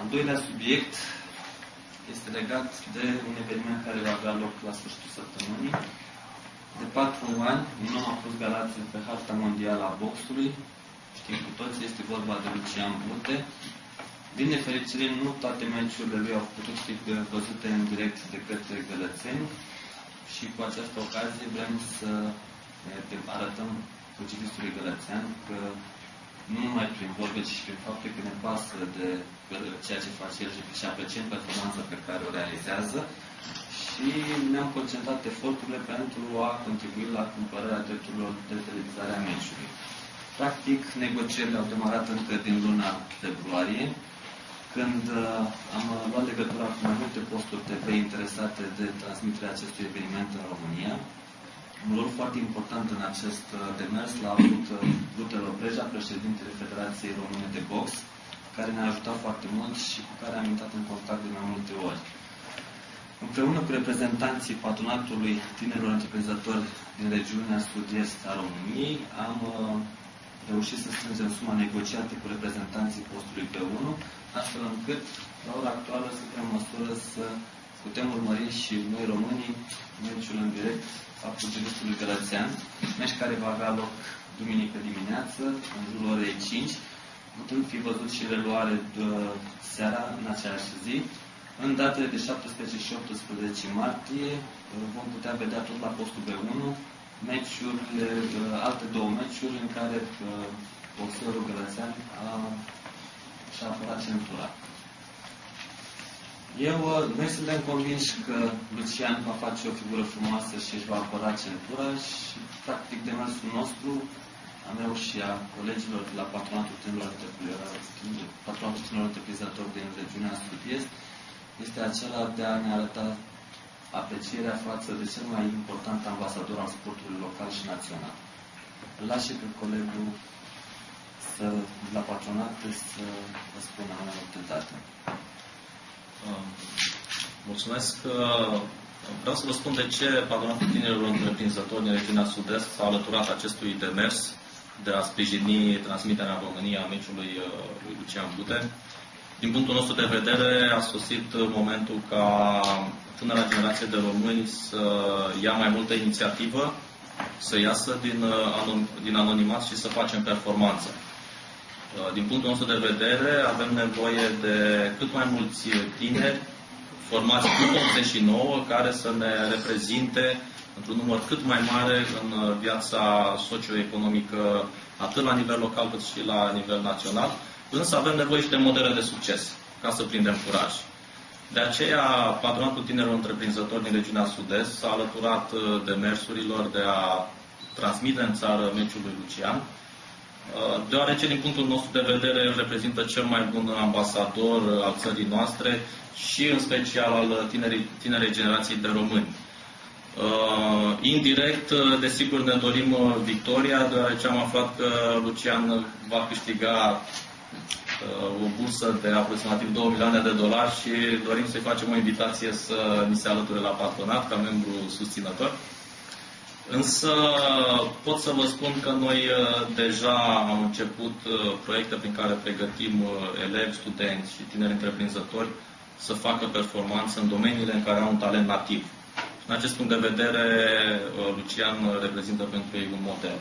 Al doilea subiect este legat de un eveniment care va avea loc la sfârșitul săptămânii. De 4 ani, din nou a fost Galați pe harta mondială a boxului. Știm cu toți, este vorba de Lucian Bute. Din nefericire, nu toate meciurile lui au putut fi văzute în direct de către gălățeni și cu această ocazie vrem să arătăm pugilistului gălățean că nu numai prin vorbe, ci și prin fapte că ne pasă de ceea ce face el și apreciem performanța pe care o realizează și ne-am concentrat eforturile pentru a contribui la cumpărarea drepturilor de televizare a meciului. Practic, negocierile au demarat încă din luna februarie, când am luat legătura cu mai multe posturi TV interesate de transmiterea acestui eveniment în România. Un rol foarte important în acest demers l-a avut Rudel Obreja, președintele Federației Române de Box, care ne-a ajutat foarte mult și cu care am intrat în contact de mai multe ori. Împreună cu reprezentanții Patronatului Tinerilor Intreprinzatori din Regiunea Sud-Est a României, am reușit să strângem suma negociată cu reprezentanții postului P1, astfel încât, la ora actuală, suntem în măsură să putem urmări și noi românii meciul în direct a pugilistului gălățean, meci care va avea loc duminică dimineață, în jurul orei 5, putând fi văzut și reluare de seara în aceeași zi. În datele de 17 și 18 martie vom putea vedea tot la postul B1 meciurile, alte două meciuri în care boxerul gălățean și-a apărat centura. Noi suntem convinși că Lucian va face o figură frumoasă și își va apăra centura și, practic, demersul nostru, a meu și a colegilor de la Patronatul Tinerilor Întreprinzatori din Regiunea Sud-Est, este acela de a ne arăta aprecierea față de cel mai important ambasador al sportului local și național. Îl las și pe colegul de la Patronat să vă spună mai multe date. Mulțumesc. Vreau să vă spun de ce Patronatul Tinerilor Întreprinzători din Regiunea Sud-Est s-a alăturat acestui demers de a sprijini transmiterea în România a meciului lui Lucian Bute. Din punctul nostru de vedere, a sosit momentul ca tânăra generație de români să ia mai multă inițiativă, să iasă din anonimat și să facem performanță. Din punctul nostru de vedere, avem nevoie de cât mai mulți tineri formați cu 89 care să ne reprezinte într-un număr cât mai mare în viața socioeconomică, atât la nivel local cât și la nivel național, însă avem nevoie și de modele de succes ca să prindem curaj. De aceea, Patronatul Tinerilor Întreprinzători din Regiunea Sud-Est s-a alăturat demersurilor de a transmite în țară meciul lui Lucian, deoarece, din punctul nostru de vedere, el reprezintă cel mai bun ambasador al țării noastre și, în special, al tinerei generații de români. Indirect, desigur, ne dorim victoria, deoarece am aflat că Lucian va câștiga o bursă de aproximativ $2 milioane și dorim să-i facem o invitație să ni se alăture la patronat ca membru susținător. Însă pot să vă spun că noi deja am început proiecte prin care pregătim elevi, studenți și tineri întreprinzători să facă performanță în domeniile în care au un talent nativ. În acest punct de vedere, Lucian reprezintă pentru ei un model.